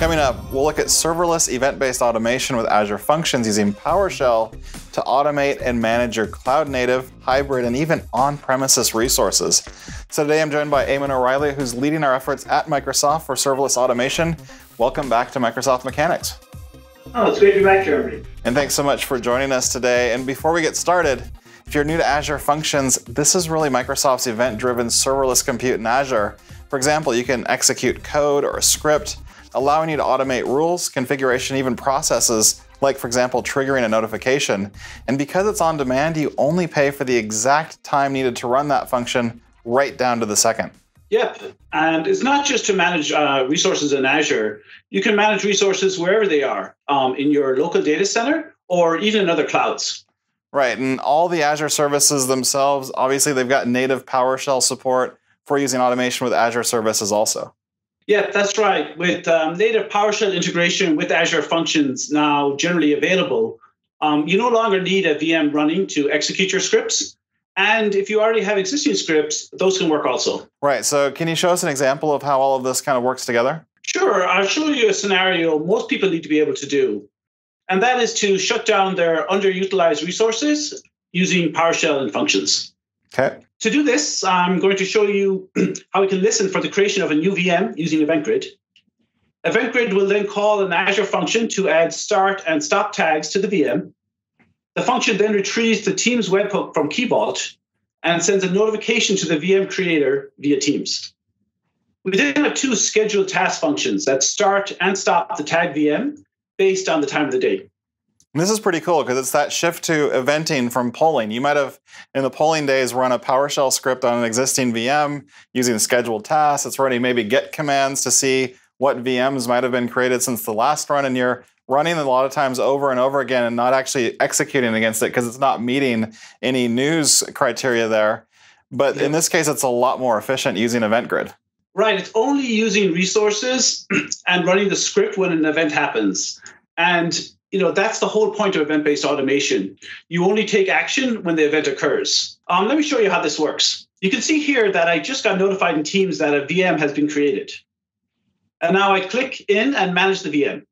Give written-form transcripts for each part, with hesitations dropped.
Coming up, we'll look at serverless event-based automation with Azure Functions using PowerShell to automate and manage your cloud-native, hybrid, and even on-premises resources. So today I'm joined by Eamon O'Reilly, who's leading our efforts at Microsoft for serverless automation. Welcome back to Microsoft Mechanics. Oh, it's great to be back, Jeremy. And thanks so much for joining us today. And before we get started, if you're new to Azure Functions, this is really Microsoft's event-driven serverless compute in Azure. For example, you can execute code or a script, allowing you to automate rules, configuration, even processes, like for example, triggering a notification. And because it's on demand, you only pay for the exact time needed to run that function right down to the second. Yep, and it's not just to manage resources in Azure. You can manage resources wherever they are, in your local data center or even in other clouds. Right, and all the Azure services themselves, obviously they've got native PowerShell support for using automation with Azure services also. Yeah, that's right. With native PowerShell integration with Azure Functions now generally available, you no longer need a VM running to execute your scripts. And if you already have existing scripts, those can work also. Right. So can you show us an example of how all of this kind of works together? Sure. I'll show you a scenario most people need to be able to do. And that is to shut down their underutilized resources using PowerShell and Functions. Okay. To do this, I'm going to show you how we can listen for the creation of a new VM using Event Grid. Event Grid will then call an Azure function to add start and stop tags to the VM. The function then retrieves the Teams webhook from Key Vault and sends a notification to the VM creator via Teams. We then have two scheduled task functions that start and stop the tag VM based on the time of the day. And this is pretty cool because it's that shift to eventing from polling. You might have, in the polling days, run a PowerShell script on an existing VM using scheduled tasks. It's running maybe get commands to see what VMs might have been created since the last run. And you're running a lot of times over and over again and not actually executing against it because it's not meeting any news criteria there. But in this case, it's a lot more efficient using Event Grid. Right. It's only using resources and running the script when an event happens. And you know, that's the whole point of event-based automation. You only take action when the event occurs. Let me show you how this works. You can see here that I just got notified in Teams that a VM has been created. And now I click in and manage the VM.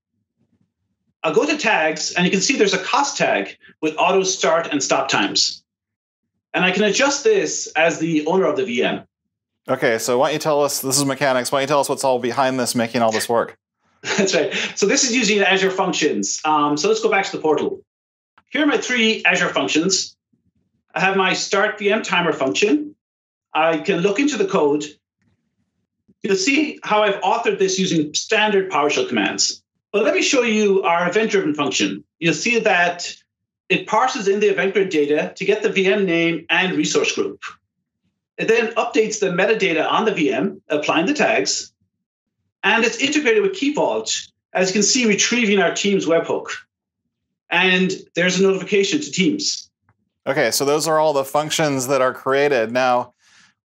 I'll go to tags, and you can see there's a cost tag with auto start and stop times. And I can adjust this as the owner of the VM. Okay, so why don't you tell us, this is Mechanics, why don't you tell us what's all behind this, making all this work? That's right. So this is using Azure Functions. So let's go back to the portal. Here are my three Azure functions. I have my Start VM Timer function. I can look into the code. You'll see how I've authored this using standard PowerShell commands. But let me show you our event-driven function. You'll see that it parses in the Event Grid data to get the VM name and resource group. It then updates the metadata on the VM, applying the tags. And it's integrated with Key Vault, as you can see, retrieving our Teams webhook. And there's a notification to Teams. Okay, so those are all the functions that are created. Now,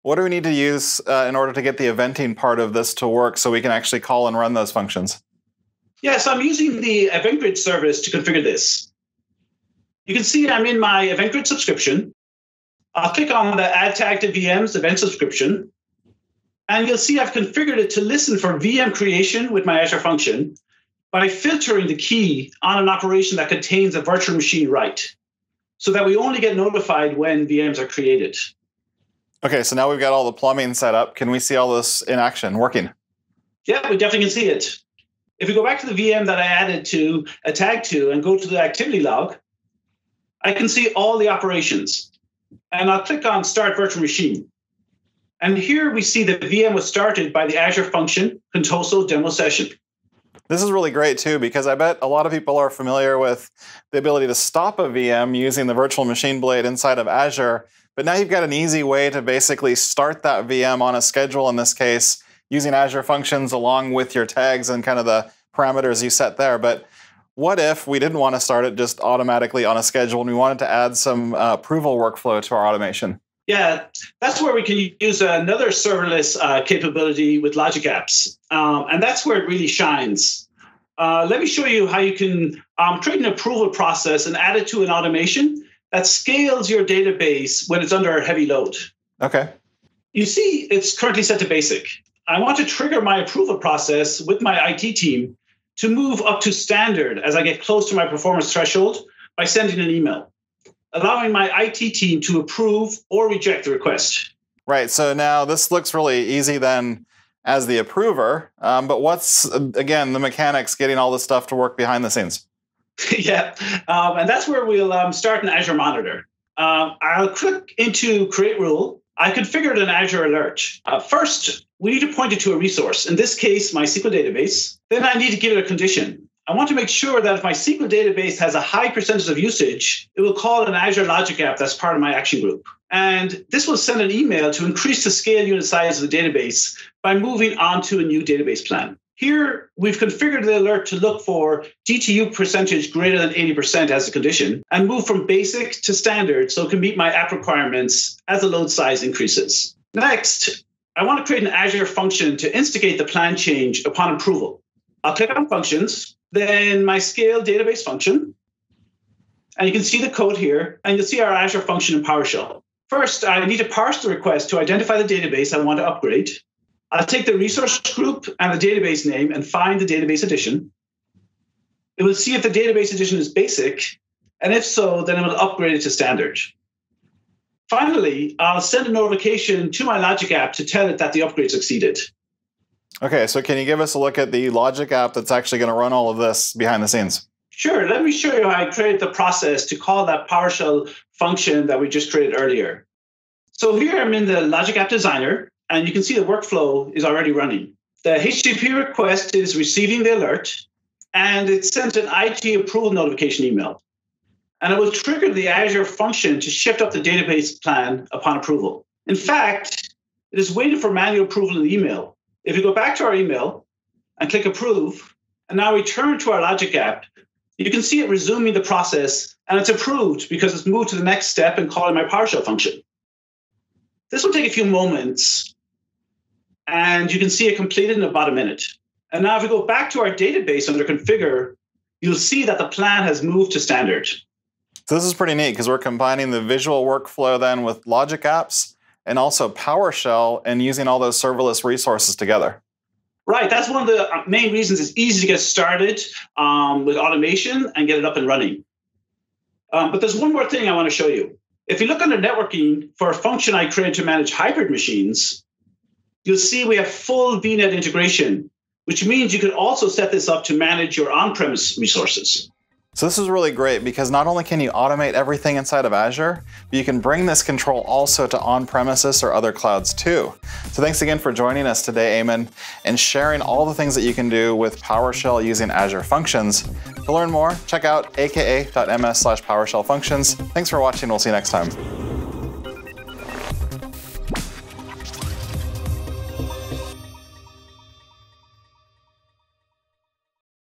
what do we need to use in order to get the eventing part of this to work so we can actually call and run those functions? Yes, I'm using the Event Grid service to configure this. You can see I'm in my Event Grid subscription. I'll click on the Add Tag to VMs event subscription. And you'll see I've configured it to listen for VM creation with my Azure function by filtering the key on an operation that contains a virtual machine write, so that we only get notified when VMs are created. Okay, so now we've got all the plumbing set up. Can we see all this in action, working? Yeah, we definitely can see it. If we go back to the VM that I added to a tag to and go to the activity log, I can see all the operations. And I'll click on Start Virtual Machine. And here we see the VM was started by the Azure function Contoso demo session. This is really great too, because I bet a lot of people are familiar with the ability to stop a VM using the virtual machine blade inside of Azure. But now you've got an easy way to basically start that VM on a schedule, in this case, using Azure Functions along with your tags and kind of the parameters you set there. But what if we didn't want to start it just automatically on a schedule and we wanted to add some approval workflow to our automation? Yeah, that's where we can use another serverless capability with Logic Apps. And that's where it really shines. Let me show you how you can create an approval process and add it to an automation that scales your database when it's under heavy load. Okay. You see, it's currently set to basic. I want to trigger my approval process with my IT team to move up to standard as I get close to my performance threshold by sending an email, allowing my IT team to approve or reject the request. Right. So now this looks really easy then as the approver. But what's, again, the mechanics getting all this stuff to work behind the scenes? Yeah. And that's where we'll start in Azure Monitor. I'll click into Create Rule. I configured an Azure alert. First, we need to point it to a resource, in this case, my MySQL database. Then I need to give it a condition. I want to make sure that if my MySQL database has a high percentage of usage, it will call an Azure Logic App that's part of my action group. And this will send an email to increase the scale unit size of the database by moving on to a new database plan. Here, we've configured the alert to look for DTU percentage greater than 80% as a condition and move from basic to standard so it can meet my app requirements as the load size increases. Next, I want to create an Azure function to instigate the plan change upon approval. I'll click on Functions, then my Scale Database function, and you can see the code here, and you'll see our Azure function in PowerShell. First, I need to parse the request to identify the database I want to upgrade. I'll take the resource group and the database name and find the database edition. It will see if the database edition is basic, and if so, then it will upgrade it to standard. Finally, I'll send a notification to my Logic app to tell it that the upgrade succeeded. Okay, so can you give us a look at the Logic app that's actually going to run all of this behind the scenes? Sure, let me show you how I created the process to call that PowerShell function that we just created earlier. So here I'm in the Logic App Designer, and you can see the workflow is already running. The HTTP request is receiving the alert, and it sends an IT approval notification email. And it will trigger the Azure function to shift up the database plan upon approval. In fact, it is waiting for manual approval in the email. If you go back to our email and click Approve, and now return to our Logic app, you can see it resuming the process, and it's approved because it's moved to the next step and calling my PowerShell function. This will take a few moments. And you can see it completed in about a minute. And now if we go back to our database under configure, you'll see that the plan has moved to standard. So this is pretty neat because we're combining the visual workflow then with Logic Apps and also PowerShell and using all those serverless resources together. Right. That's one of the main reasons it's easy to get started with automation and get it up and running. But there's one more thing I want to show you. If you look under networking for a function I created to manage hybrid machines, you'll see we have full VNet integration, which means you could also set this up to manage your on-premise resources. So this is really great because not only can you automate everything inside of Azure, but you can bring this control also to on-premises or other clouds too. So thanks again for joining us today, Eamon, and sharing all the things that you can do with PowerShell using Azure Functions. To learn more, check out aka.ms/PowerShell Functions. Thanks for watching. We'll see you next time.